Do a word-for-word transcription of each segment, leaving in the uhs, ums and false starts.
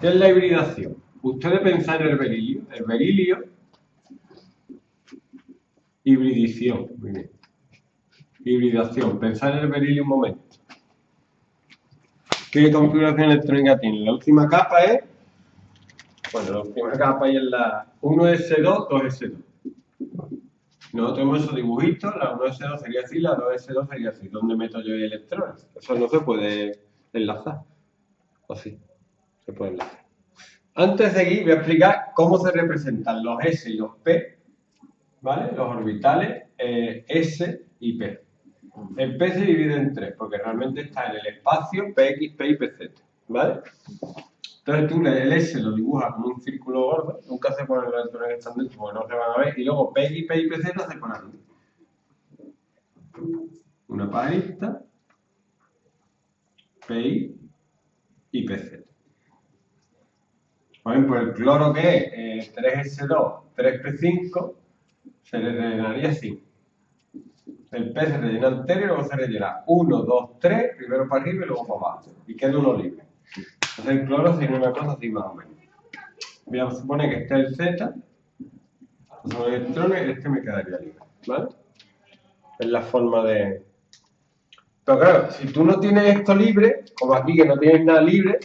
¿Qué es la hibridación? Ustedes pensáis en el berilio, el berilio, hibridición, muy bien. Hibridación, pensad en el berilio un momento. ¿Qué configuración electrónica tiene? La última capa es, bueno, la última capa es la uno S dos, dos S dos. Nosotros hemos hecho dibujitos, la uno S dos sería así, la dos S dos sería así. ¿Dónde meto yo el electrón? Eso no se puede enlazar. O sí, se puede enlazar. Antes de seguir, voy a explicar cómo se representan los S y los P, ¿vale? Los orbitales eh, S y P. El P se divide en tres, porque realmente está en el espacio P X, P y P Z, ¿vale? Entonces tú el S lo dibujas como un círculo gordo, nunca se ponen los electrones que están dentro porque no se van a ver, y luego P X, P y P Z se ponen una parita, P Y y P Z. Por ejemplo, el cloro que es eh, tres S dos, tres P cinco, se le rellenaría así. El P se rellena entero y luego se rellena uno, dos, tres, primero para arriba y luego para abajo. Y queda uno libre. Entonces el cloro sería una cosa así más o menos. Voy a suponer que este es el Z, son los electrones y este me quedaría libre, ¿vale? Es la forma de... Pero claro, si tú no tienes esto libre, como aquí que no tienes nada libre,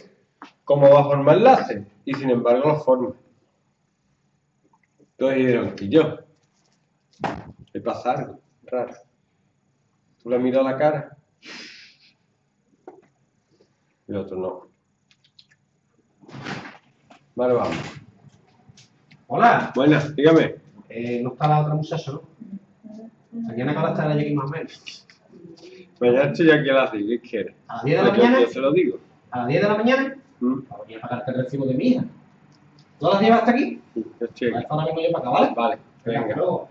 ¿cómo va a formar enlace? Y sin embargo lo forma. Entonces dijeron que yo, ¿qué pasa algo raro? ¿Tú le miras la cara? El otro no. Vale, vamos. Hola. Buenas, dígame. Eh, no está la otra muchacha, ¿no? ¿A quién acaba de estar allí más o menos? Mañana estoy aquí a las diez, ¿qué quieres? ¿A las diez de la mañana? Yo se lo digo. ¿A las diez de la mañana? ¿Mm? Voy a pagarte el recibo de mi hija. ¿Tú las llevas hasta aquí? Sí, yo estoy aquí. Ahora mismo yo para acá, ¿vale? Vale, venga. Luego.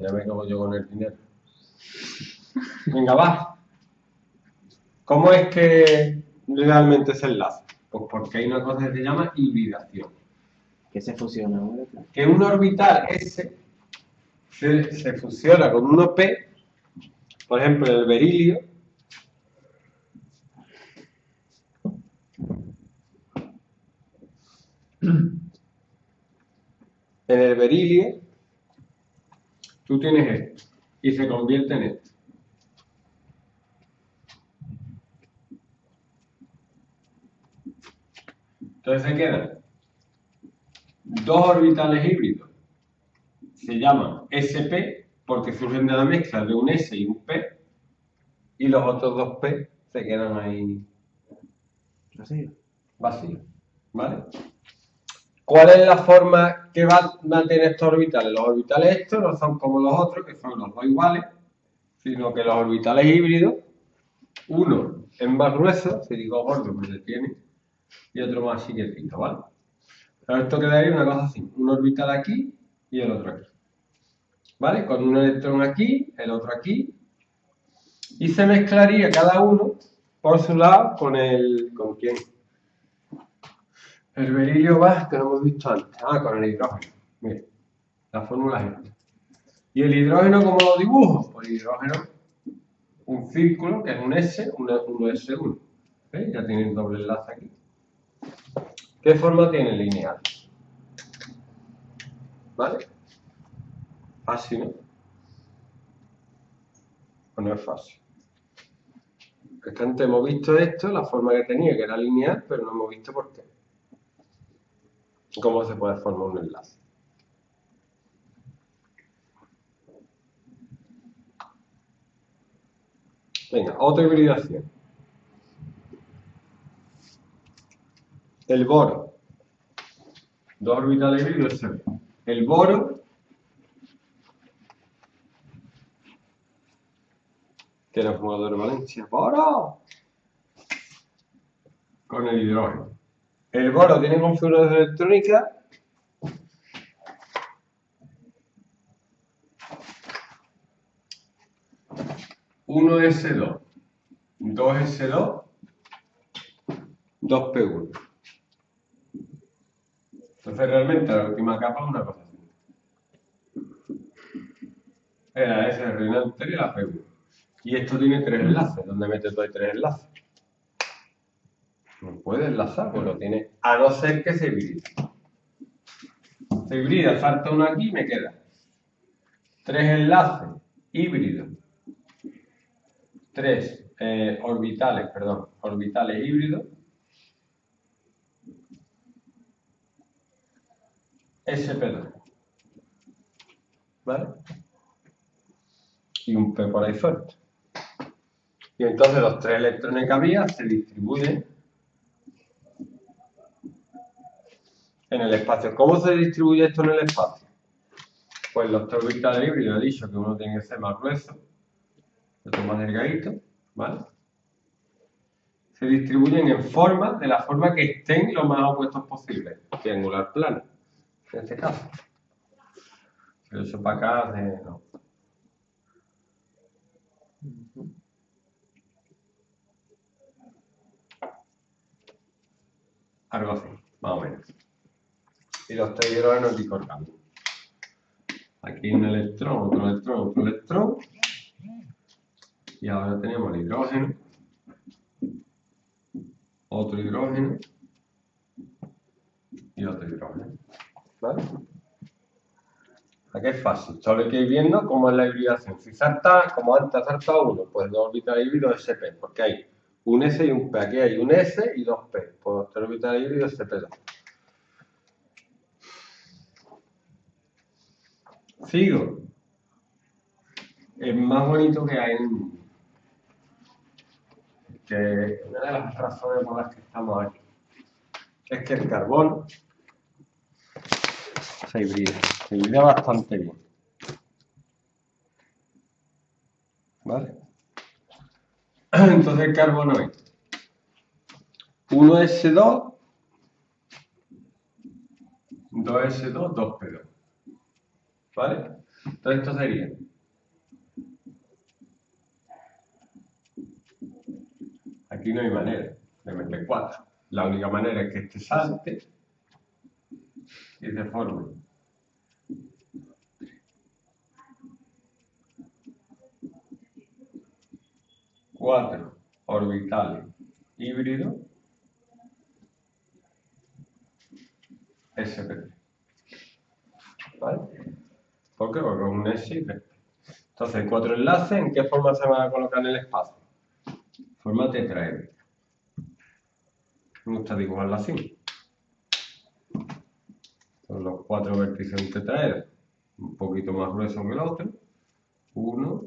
Ya me como yo con el dinero. Venga, va. ¿Cómo es que realmente se enlaza? Pues porque hay una cosa que se llama hibridación. ¿Qué se fusiona? Que un orbital S se, se fusiona con uno P, por ejemplo, el berilio. En el berilio tú tienes esto y se convierte en esto. Entonces se quedan dos orbitales híbridos, se llaman S P porque surgen de la mezcla de un S y un P, y los otros dos P se quedan ahí vacíos. Vacíos, ¿vale? ¿Cuál es la forma que van a tener estos orbitales? Los orbitales estos no son como los otros, que son los dos iguales, sino que los orbitales híbridos, uno es más grueso, si digo gordo me detiene, y otro más chiquitito, ¿vale? Ahora esto quedaría una cosa así, un orbital aquí y el otro aquí, ¿vale? Con un electrón aquí, el otro aquí, y se mezclaría cada uno por su lado con el... ¿con quién? El berilio va, que lo hemos visto antes, ah, con el hidrógeno. Mira, la fórmula es esta. ¿Y el hidrógeno cómo lo dibujo? Pues el hidrógeno, un círculo que es un S, un uno S uno. ¿Veis? Ya tiene el doble enlace aquí. ¿Qué forma tiene? Lineal. ¿Vale? Así, ¿no? Pues no es fácil. Porque antes hemos visto esto, la forma que tenía, que era lineal, pero no hemos visto por qué. ¿Cómo se puede formar un enlace? Venga, otra hibridación. El boro. Dos orbitales híbridos se ven. El boro, que era jugador de Valencia. ¡Boro! Con el hidrógeno. El boro tiene configuración electrónica uno S dos, dos S dos, dos P uno. Entonces realmente la última capa es una cosa así. Era S rellenante y la P uno. Y esto tiene tres enlaces, donde mete todo hay tres enlaces. No puede enlazar, pues lo tiene, a no ser que se hibride. Se hibrida, falta uno aquí y me queda tres enlaces híbridos, tres eh, orbitales, perdón, orbitales híbridos. ese pe dos, ¿vale? Y un P por ahí fuerte. Y entonces los tres electrones que había se distribuyen en el espacio. ¿Cómo se distribuye esto en el espacio? Pues los tres orbitales híbridos, he dicho que uno tiene que ser más grueso, otro más delgadito, ¿vale? Se distribuyen en forma, de la forma que estén lo más opuestos posible, triangular plano, en este caso. Si lo echo para acá, eh, no. Algo así, más o menos. Y los tres hidrógenos dicorgados. Aquí un electrón, otro electrón, otro electrón. Y ahora tenemos el hidrógeno. Otro hidrógeno. Y otro hidrógeno. ¿Vale? Aquí es fácil. Solo hay que ir viendo cómo es la hibridación. Si salta, como antes ha saltado uno, pues dos orbitales híbridos ese pe. Porque hay un S y un P. Aquí hay un S y dos P. Pues tres orbitales híbridos ese pe dos. Sigo. El más bonito que hay en el mundo. Que una de las razones por las que estamos aquí es que el carbono se hibrida. Se hibrida bastante bien. ¿Vale? Entonces el carbono es uno ese dos, dos ese dos, dos pe dos. ¿Vale? Entonces esto sería aquí no hay manera de meter cuatro. La única manera es que este salte y se forme cuatro orbitales híbridos ese pe tres. ¿Vale? ¿Por qué? Porque es un S P. Entonces, cuatro enlaces, ¿en qué forma se van a colocar en el espacio? Forma tetraédrica. Me gusta dibujarla así. Son los cuatro vértices de un tetraedro, un poquito más grueso que el otro. Uno,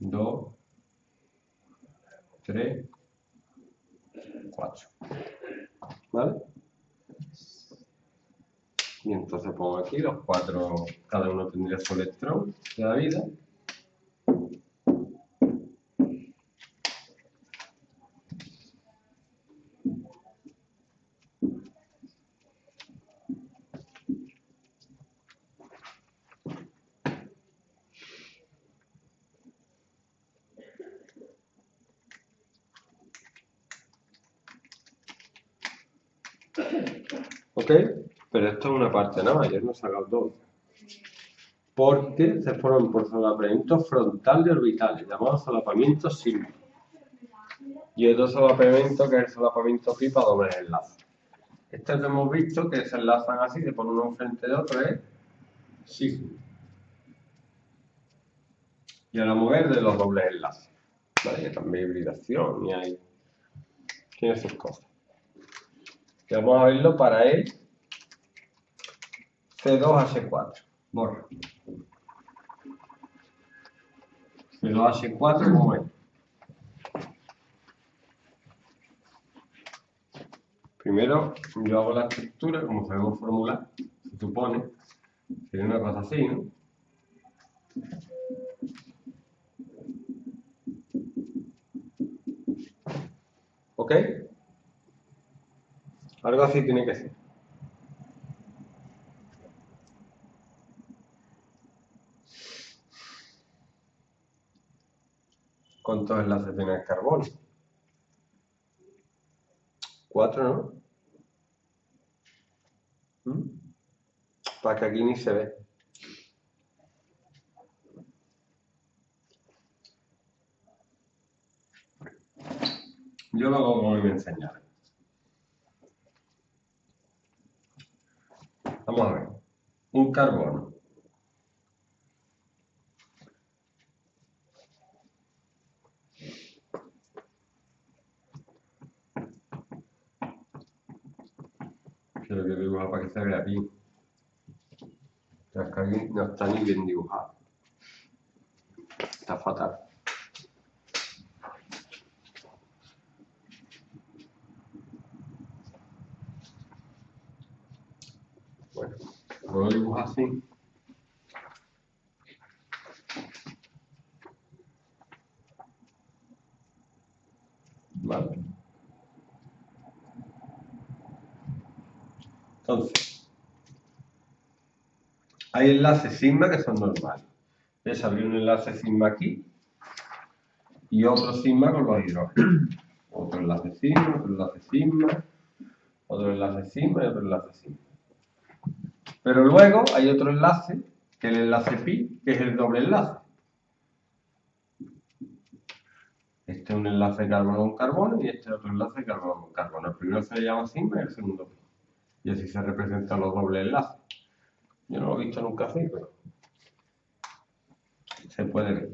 dos, tres, cuatro. ¿Vale? Y entonces pongo aquí los cuatro, cada uno tendría su electrón de la vida. ¿Ok? Pero esto es una parte nada más, ayer no he sacado dos. Porque se forman por solapamiento frontal de orbitales, llamado solapamiento simple. Y otro solapamiento que es el solapamiento pipa doble enlace. Estos hemos visto que se enlazan así, se ponen uno frente de otro, es sigma. Y ahora mover de los dobles enlaces. Vale, que también hay hibridación y hay. Tiene sus cosas. Y vamos a verlo para el ce dos hache cuatro. Boro. ce dos hache cuatro, ¿cómo es? Primero, yo hago la estructura, como sabemos formular, se supone, sería una cosa así, ¿no? ¿Ok? Algo así tiene que ser. ¿Cuántos enlaces tiene el carbono? Cuatro, ¿no? ¿Mm? Para que aquí ni se ve. Yo lo hago como me enseñaron. Vamos a ver. Un carbono. Quiero que dibuja para que se vea aquí. No está ni bien dibujado. Está fatal. Bueno, lo dibujo así. Vale. Entonces, hay enlaces sigma que son normales. Entonces, habría un enlace sigma aquí y otro sigma con los hidrógenos. Otro enlace sigma, otro enlace sigma, otro enlace sigma y otro enlace sigma. Pero luego hay otro enlace, que es el enlace pi, que es el doble enlace. Este es un enlace de carbono con carbono y este es otro enlace de carbono con carbono. El primero se le llama sigma y el segundo pi. Y así se representan los dobles enlaces. Yo no lo he visto nunca así, pero se puede ver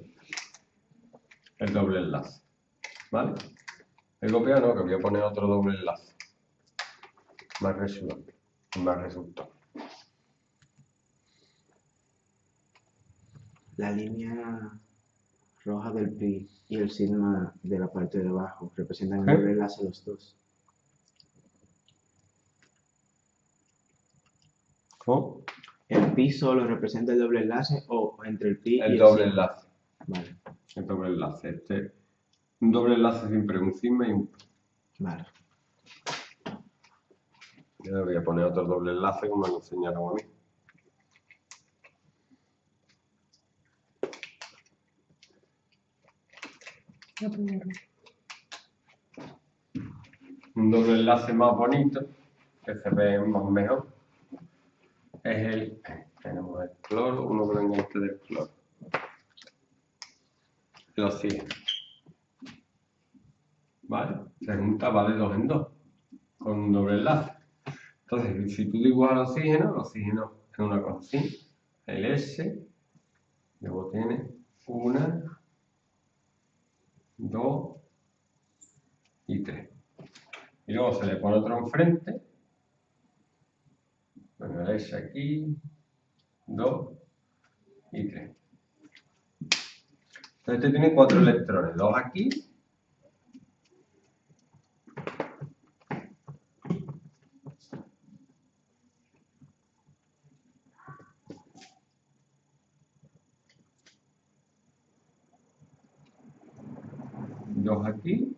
el doble enlace. ¿Vale? He copiado, no, que voy a poner otro doble enlace. Más resultante. Más resultado. La línea roja del pi y el sigma de la parte de abajo representan el doble enlace los dos. ¿Cómo? ¿El pi solo representa el doble enlace o entre el pi y el doble enlace? Vale. El doble enlace. Este, un doble enlace siempre un sigma y un pi. Vale. Yo le voy a poner otro doble enlace como me enseñaron a mí. No, primero. Un doble enlace más bonito, que se ve más mejor. Es el, tenemos el cloro, uno que venga antes del cloro. El oxígeno. ¿Vale? Se junta, va de dos en dos, con un doble enlace. Entonces, si tú dibujas el oxígeno, el oxígeno es una cosa así. El S, luego tiene una, dos y tres. Y luego se le pone otro enfrente. Bueno, el S aquí, dos y tres. Entonces este tiene cuatro electrones, dos aquí dos aquí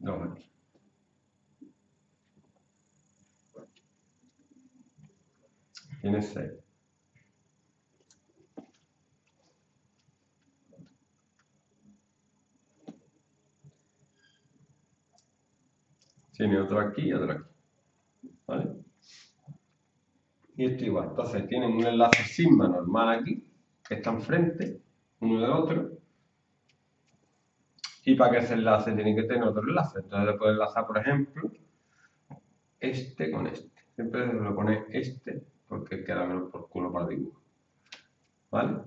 dos aquí. Tiene seis. Tiene otro aquí y otro aquí. ¿Vale? Y esto igual. Entonces tienen un enlace sigma normal aquí, que está enfrente, uno del otro. Y para que ese enlace tiene que tener otro enlace. Entonces le puedo enlazar, por ejemplo, este con este. Siempre se lo pone este, porque queda menos por culo para dibujo. ¿Vale?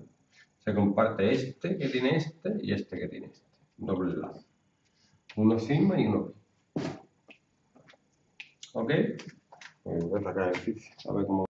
Se comparte este que tiene este y este que tiene este. Doble enlace. Uno sigma y uno pi. ¿Ok? Voy a sacar el ejercicio. A ver cómo.